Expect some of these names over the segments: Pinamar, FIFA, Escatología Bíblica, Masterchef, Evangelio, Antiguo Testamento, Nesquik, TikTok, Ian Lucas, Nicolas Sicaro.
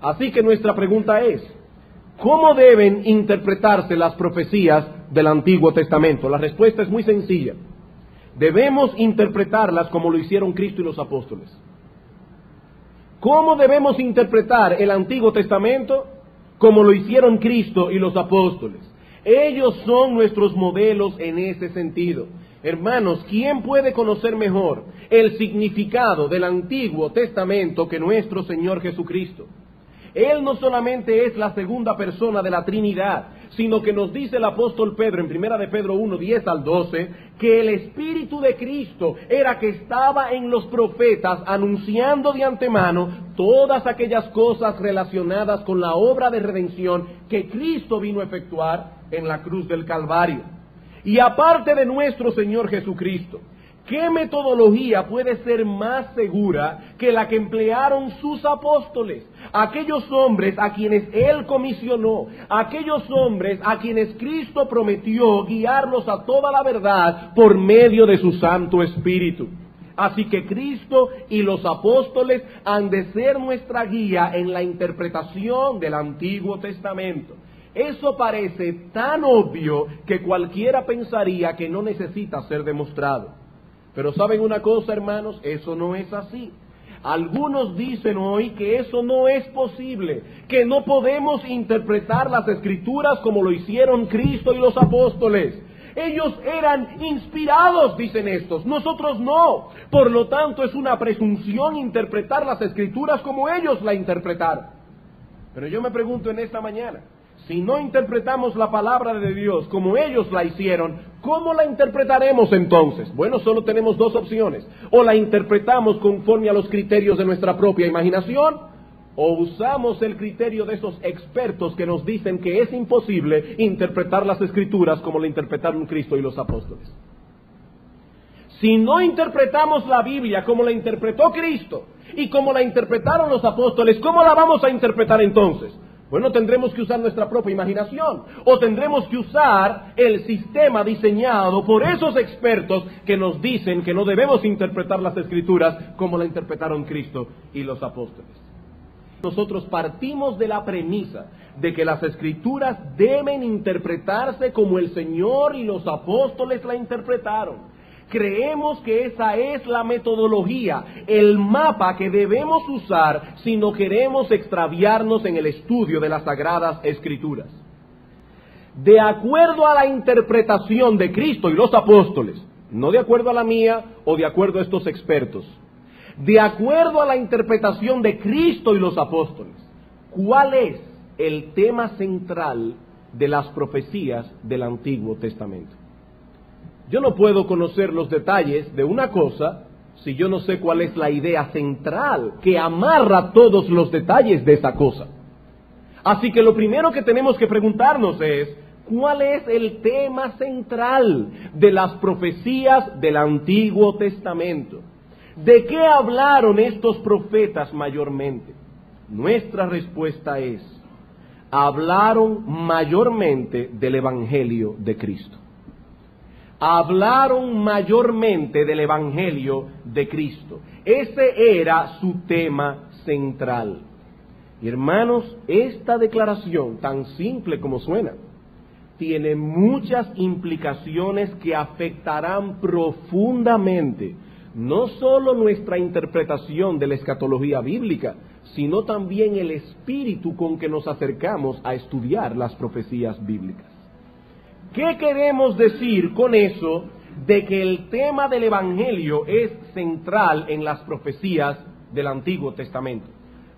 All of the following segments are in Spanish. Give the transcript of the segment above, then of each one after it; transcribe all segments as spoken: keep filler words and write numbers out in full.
Así que nuestra pregunta es, ¿cómo deben interpretarse las profecías del Antiguo Testamento? La respuesta es muy sencilla. Debemos interpretarlas como lo hicieron Cristo y los apóstoles. ¿Cómo debemos interpretar el Antiguo Testamento? Como lo hicieron Cristo y los apóstoles. Ellos son nuestros modelos en ese sentido. Hermanos, ¿quién puede conocer mejor el significado del Antiguo Testamento que nuestro Señor Jesucristo? Él no solamente es la segunda persona de la Trinidad, sino que nos dice el apóstol Pedro, en primera de Pedro uno, diez al doce, que el Espíritu de Cristo era que estaba en los profetas anunciando de antemano todas aquellas cosas relacionadas con la obra de redención que Cristo vino a efectuar en la cruz del Calvario. Y aparte de nuestro Señor Jesucristo, ¿qué metodología puede ser más segura que la que emplearon sus apóstoles? Aquellos hombres a quienes Él comisionó, aquellos hombres a quienes Cristo prometió guiarlos a toda la verdad por medio de su Santo Espíritu. Así que Cristo y los apóstoles han de ser nuestra guía en la interpretación del Antiguo Testamento. Eso parece tan obvio que cualquiera pensaría que no necesita ser demostrado. Pero ¿saben una cosa, hermanos? Eso no es así. Algunos dicen hoy que eso no es posible, que no podemos interpretar las Escrituras como lo hicieron Cristo y los apóstoles. Ellos eran inspirados, dicen estos, nosotros no. Por lo tanto, es una presunción interpretar las Escrituras como ellos la interpretaron. Pero yo me pregunto en esta mañana, si no interpretamos la palabra de Dios como ellos la hicieron, ¿cómo la interpretaremos entonces? Bueno, solo tenemos dos opciones. O la interpretamos conforme a los criterios de nuestra propia imaginación, o usamos el criterio de esos expertos que nos dicen que es imposible interpretar las Escrituras como la interpretaron Cristo y los apóstoles. Si no interpretamos la Biblia como la interpretó Cristo y como la interpretaron los apóstoles, ¿cómo la vamos a interpretar entonces? Bueno, tendremos que usar nuestra propia imaginación, o tendremos que usar el sistema diseñado por esos expertos que nos dicen que no debemos interpretar las Escrituras como la interpretaron Cristo y los apóstoles. Nosotros partimos de la premisa de que las Escrituras deben interpretarse como el Señor y los apóstoles la interpretaron. Creemos que esa es la metodología, el mapa que debemos usar si no queremos extraviarnos en el estudio de las Sagradas Escrituras. De acuerdo a la interpretación de Cristo y los apóstoles, no de acuerdo a la mía o de acuerdo a estos expertos, de acuerdo a la interpretación de Cristo y los apóstoles, ¿cuál es el tema central de las profecías del Antiguo Testamento? Yo no puedo conocer los detalles de una cosa si yo no sé cuál es la idea central que amarra todos los detalles de esa cosa. Así que lo primero que tenemos que preguntarnos es, ¿cuál es el tema central de las profecías del Antiguo Testamento? ¿De qué hablaron estos profetas mayormente? Nuestra respuesta es, hablaron mayormente del Evangelio de Cristo. Hablaron mayormente del Evangelio de Cristo. Ese era su tema central. Y hermanos, esta declaración, tan simple como suena, tiene muchas implicaciones que afectarán profundamente no solo nuestra interpretación de la escatología bíblica, sino también el espíritu con que nos acercamos a estudiar las profecías bíblicas. ¿Qué queremos decir con eso de que el tema del Evangelio es central en las profecías del Antiguo Testamento?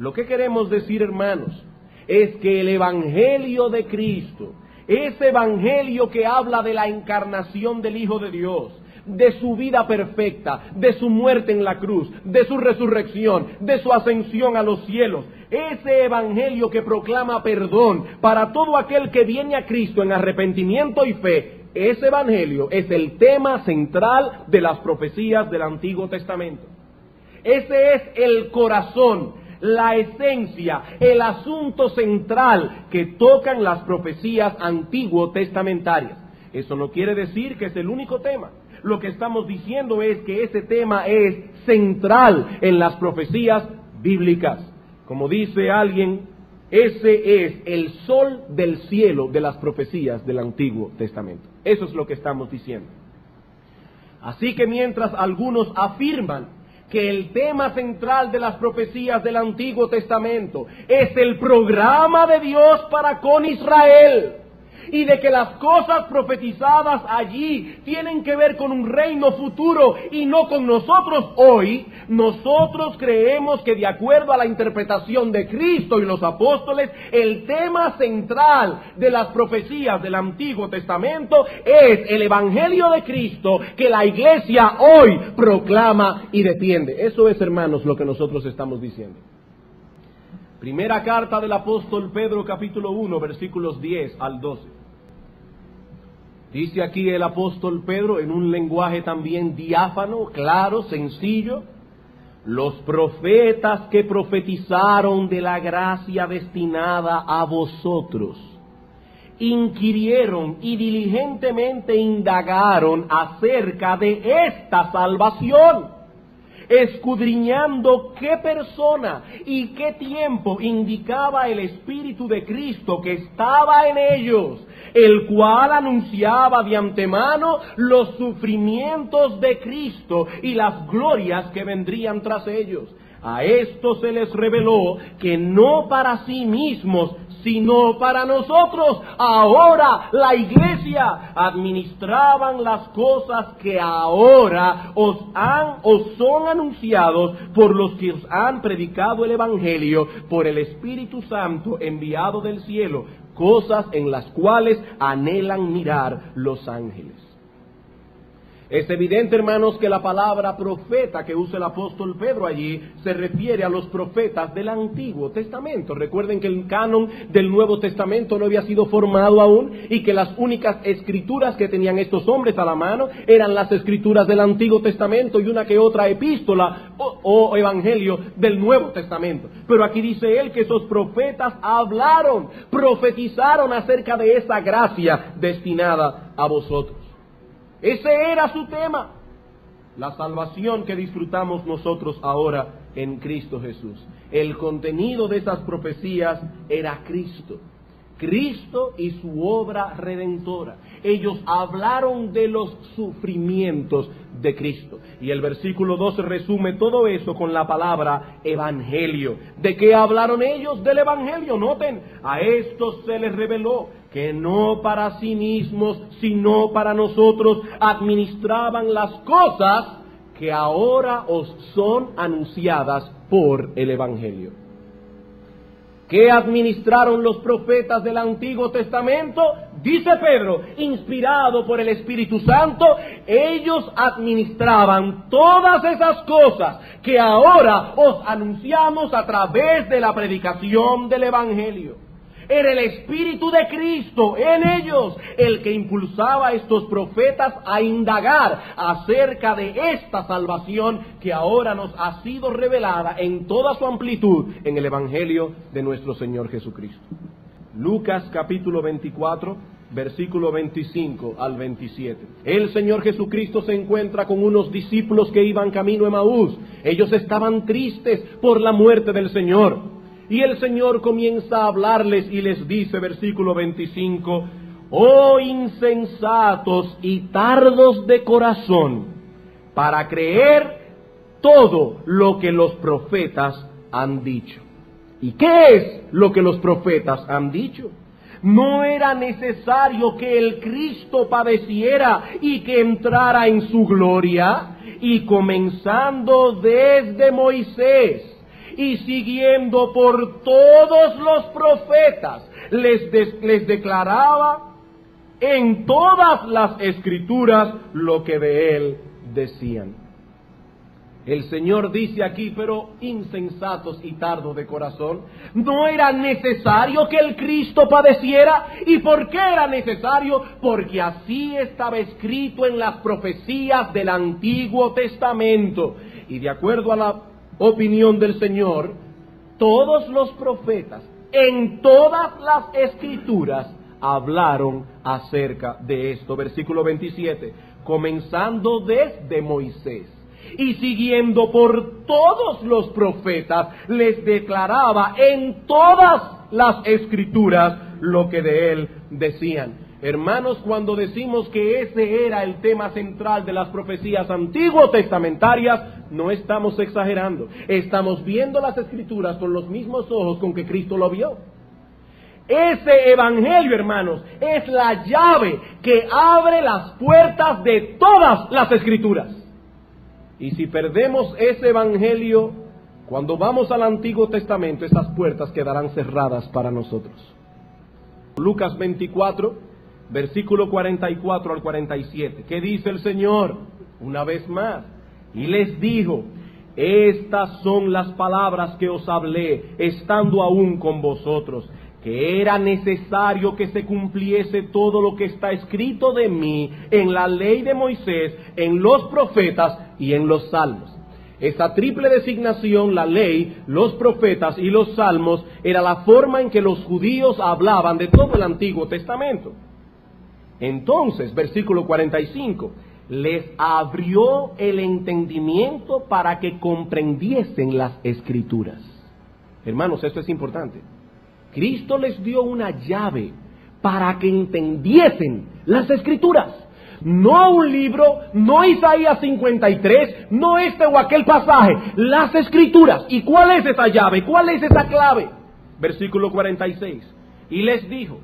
Lo que queremos decir, hermanos, es que el Evangelio de Cristo, ese Evangelio que habla de la encarnación del Hijo de Dios, de su vida perfecta, de su muerte en la cruz, de su resurrección, de su ascensión a los cielos. Ese Evangelio que proclama perdón para todo aquel que viene a Cristo en arrepentimiento y fe, ese Evangelio es el tema central de las profecías del Antiguo Testamento. Ese es el corazón, la esencia, el asunto central que tocan las profecías antiguo-testamentarias. Eso no quiere decir que es el único tema. Lo que estamos diciendo es que ese tema es central en las profecías bíblicas. Como dice alguien, ese es el sol del cielo de las profecías del Antiguo Testamento. Eso es lo que estamos diciendo. Así que mientras algunos afirman que el tema central de las profecías del Antiguo Testamento es el programa de Dios para con Israel, y de que las cosas profetizadas allí tienen que ver con un reino futuro y no con nosotros hoy, nosotros creemos que de acuerdo a la interpretación de Cristo y los apóstoles, el tema central de las profecías del Antiguo Testamento es el Evangelio de Cristo que la Iglesia hoy proclama y defiende. Eso es, hermanos, lo que nosotros estamos diciendo. Primera carta del apóstol Pedro, capítulo uno, versículos diez al doce. Dice aquí el apóstol Pedro, en un lenguaje también diáfano, claro, sencillo: los profetas que profetizaron de la gracia destinada a vosotros, inquirieron y diligentemente indagaron acerca de esta salvación, escudriñando qué persona y qué tiempo indicaba el Espíritu de Cristo que estaba en ellos, el cual anunciaba de antemano los sufrimientos de Cristo y las glorias que vendrían tras ellos. A esto se les reveló que no para sí mismos, sino para nosotros, ahora la Iglesia, administraban las cosas que ahora os han o son anunciados por los que os han predicado el Evangelio por el Espíritu Santo enviado del cielo, cosas en las cuales anhelan mirar los ángeles. Es evidente, hermanos, que la palabra profeta que usa el apóstol Pedro allí se refiere a los profetas del Antiguo Testamento. Recuerden que el canon del Nuevo Testamento no había sido formado aún y que las únicas escrituras que tenían estos hombres a la mano eran las escrituras del Antiguo Testamento y una que otra epístola o, o evangelio del Nuevo Testamento. Pero aquí dice él que esos profetas hablaron, profetizaron acerca de esa gracia destinada a vosotros. Ese era su tema, la salvación que disfrutamos nosotros ahora en Cristo Jesús. El contenido de esas profecías era Cristo, Cristo y su obra redentora. Ellos hablaron de los sufrimientos de Cristo. Y el versículo doce resume todo eso con la palabra Evangelio. ¿De qué hablaron ellos? Del Evangelio. Noten, a esto se les reveló que no para sí mismos, sino para nosotros, administraban las cosas que ahora os son anunciadas por el Evangelio. ¿Qué administraron los profetas del Antiguo Testamento? Dice Pedro, inspirado por el Espíritu Santo, ellos administraban todas esas cosas que ahora os anunciamos a través de la predicación del Evangelio. Era el Espíritu de Cristo en ellos el que impulsaba a estos profetas a indagar acerca de esta salvación que ahora nos ha sido revelada en toda su amplitud en el Evangelio de nuestro Señor Jesucristo. Lucas capítulo veinticuatro, versículo veinticinco al veintisiete. El Señor Jesucristo se encuentra con unos discípulos que iban camino a Emaús. Ellos estaban tristes por la muerte del Señor. Y el Señor comienza a hablarles y les dice, versículo veinticinco, «Oh insensatos y tardos de corazón, para creer todo lo que los profetas han dicho». ¿Y qué es lo que los profetas han dicho? No era necesario que el Cristo padeciera y que entrara en su gloria, y comenzando desde Moisés, y siguiendo por todos los profetas, les, des, les declaraba en todas las escrituras lo que de él decían. El Señor dice aquí, pero insensatos y tardos de corazón, no era necesario que el Cristo padeciera. ¿Y por qué era necesario? Porque así estaba escrito en las profecías del Antiguo Testamento. Y de acuerdo a la opinión del Señor, todos los profetas en todas las escrituras hablaron acerca de esto. Versículo veintisiete, comenzando desde Moisés y siguiendo por todos los profetas, les declaraba en todas las escrituras lo que de él decían. Hermanos, cuando decimos que ese era el tema central de las profecías antiguo testamentarias, no estamos exagerando. Estamos viendo las escrituras con los mismos ojos con que Cristo lo vio. Ese evangelio, hermanos, es la llave que abre las puertas de todas las escrituras. Y si perdemos ese evangelio, cuando vamos al Antiguo Testamento, esas puertas quedarán cerradas para nosotros. Lucas veinticuatro. Versículo cuarenta y cuatro al cuarenta y siete, ¿qué dice el Señor? Una vez más, y les dijo, estas son las palabras que os hablé, estando aún con vosotros, que era necesario que se cumpliese todo lo que está escrito de mí en la ley de Moisés, en los profetas y en los salmos. Esta triple designación, la ley, los profetas y los salmos, era la forma en que los judíos hablaban de todo el Antiguo Testamento. Entonces, versículo cuarenta y cinco, les abrió el entendimiento para que comprendiesen las Escrituras. Hermanos, esto es importante. Cristo les dio una llave para que entendiesen las Escrituras. No un libro, no Isaías cincuenta y tres, no este o aquel pasaje, las Escrituras. ¿Y cuál es esa llave? ¿Cuál es esa clave? Versículo cuarenta y seis, y les dijo,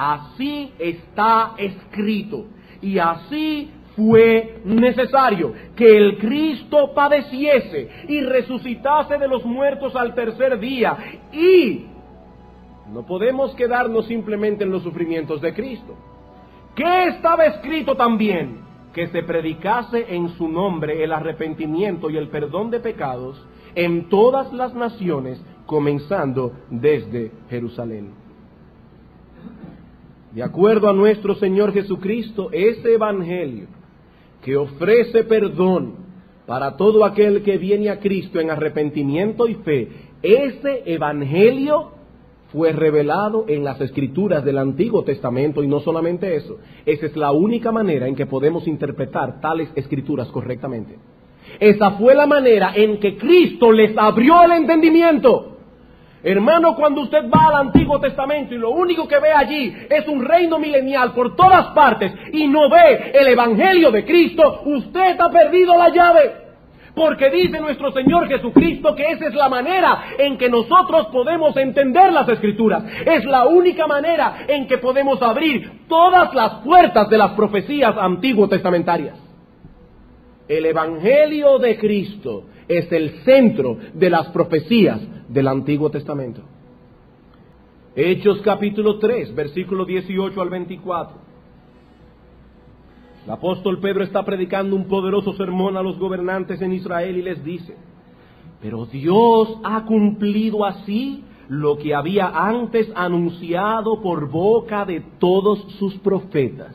así está escrito, y así fue necesario que el Cristo padeciese y resucitase de los muertos al tercer día. Y no podemos quedarnos simplemente en los sufrimientos de Cristo. ¿Qué estaba escrito también? Que se predicase en su nombre el arrepentimiento y el perdón de pecados en todas las naciones, comenzando desde Jerusalén. De acuerdo a nuestro Señor Jesucristo, ese evangelio que ofrece perdón para todo aquel que viene a Cristo en arrepentimiento y fe, ese evangelio fue revelado en las Escrituras del Antiguo Testamento, y no solamente eso, esa es la única manera en que podemos interpretar tales Escrituras correctamente. Esa fue la manera en que Cristo les abrió el entendimiento. Hermano, cuando usted va al Antiguo Testamento y lo único que ve allí es un reino milenial por todas partes y no ve el Evangelio de Cristo, usted ha perdido la llave. Porque dice nuestro Señor Jesucristo que esa es la manera en que nosotros podemos entender las Escrituras. Es la única manera en que podemos abrir todas las puertas de las profecías antiguo testamentarias. El Evangelio de Cristo es el centro de las profecías del Antiguo Testamento. Hechos capítulo tres, versículo dieciocho al veinticuatro. El apóstol Pedro está predicando un poderoso sermón a los gobernantes en Israel y les dice, pero Dios ha cumplido así lo que había antes anunciado por boca de todos sus profetas.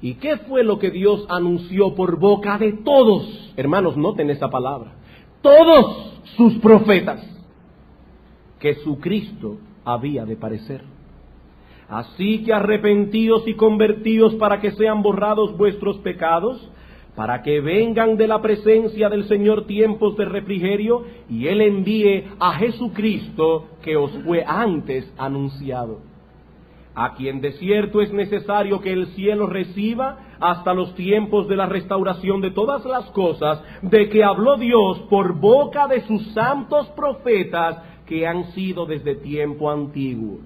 ¿Y qué fue lo que Dios anunció por boca de todos? Hermanos, noten esa palabra. Todos sus profetas, que su Cristo había de parecer. Así que arrepentíos y convertíos para que sean borrados vuestros pecados, para que vengan de la presencia del Señor tiempos de refrigerio, y Él envíe a Jesucristo que os fue antes anunciado. A quien de cierto es necesario que el cielo reciba hasta los tiempos de la restauración de todas las cosas, de que habló Dios por boca de sus santos profetas que han sido desde tiempo antiguo.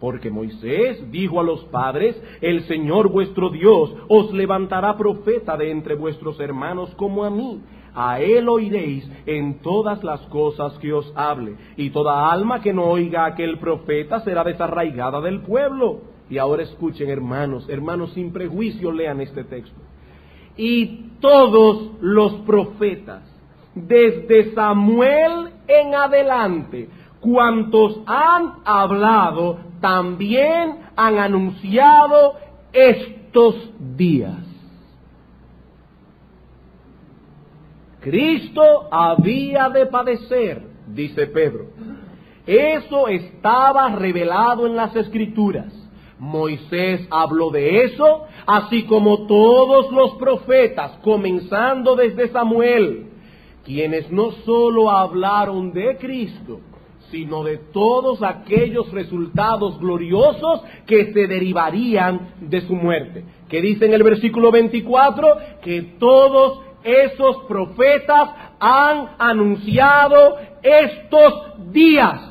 Porque Moisés dijo a los padres, el Señor vuestro Dios os levantará profeta de entre vuestros hermanos como a mí. A Él oiréis en todas las cosas que os hable, y toda alma que no oiga a aquel profeta será desarraigada del pueblo. Y ahora escuchen, hermanos, hermanos, sin prejuicio lean este texto. Y todos los profetas, desde Samuel en adelante, cuantos han hablado, también han anunciado estos días. Cristo había de padecer, dice Pedro. Eso estaba revelado en las Escrituras. Moisés habló de eso, así como todos los profetas, comenzando desde Samuel, quienes no solo hablaron de Cristo, sino de todos aquellos resultados gloriosos que se derivarían de su muerte. Que dice en el versículo veinticuatro, que todos esos profetas han anunciado estos días.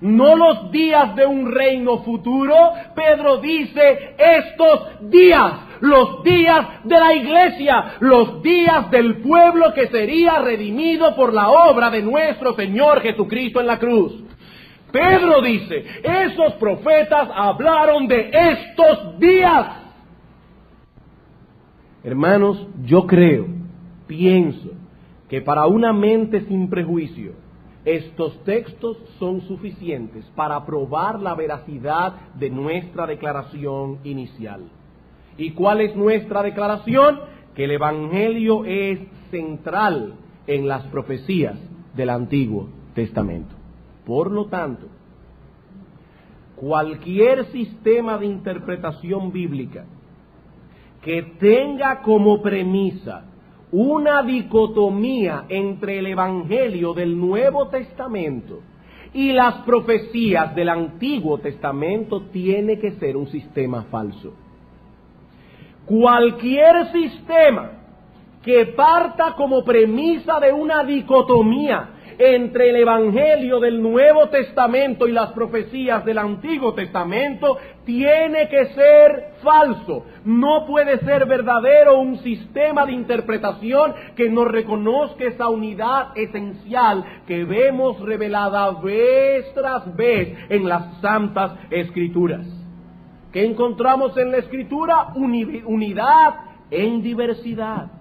No los días de un reino futuro, Pedro dice estos días, los días de la iglesia, los días del pueblo que sería redimido por la obra de nuestro Señor Jesucristo en la cruz. Pedro dice, esos profetas hablaron de estos días. Hermanos, yo creo, pienso, que para una mente sin prejuicio, estos textos son suficientes para probar la veracidad de nuestra declaración inicial. ¿Y cuál es nuestra declaración? Que el Evangelio es central en las profecías del Antiguo Testamento. Por lo tanto, cualquier sistema de interpretación bíblica que tenga como premisa una dicotomía entre el Evangelio del Nuevo Testamento y las profecías del Antiguo Testamento tiene que ser un sistema falso. Cualquier sistema que parta como premisa de una dicotomía entre el Evangelio del Nuevo Testamento y las profecías del Antiguo Testamento, tiene que ser falso. No puede ser verdadero un sistema de interpretación que no reconozca esa unidad esencial que vemos revelada vez tras vez en las Santas Escrituras. ¿Qué encontramos en la Escritura? Uni- unidad en diversidad.